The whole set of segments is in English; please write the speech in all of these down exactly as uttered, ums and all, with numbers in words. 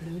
Blue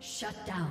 Shut down.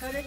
Turret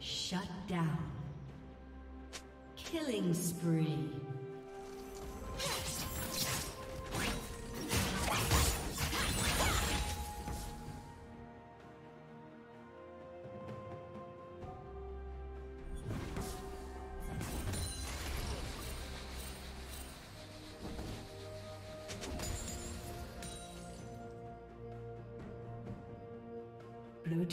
Shut down. Killing spree. Blue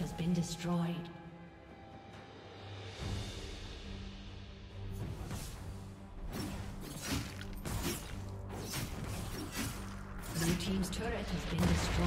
Has been destroyed. Blue team's turret has been destroyed.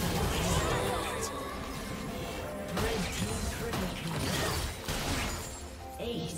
Red team triple kill. Ace. Page.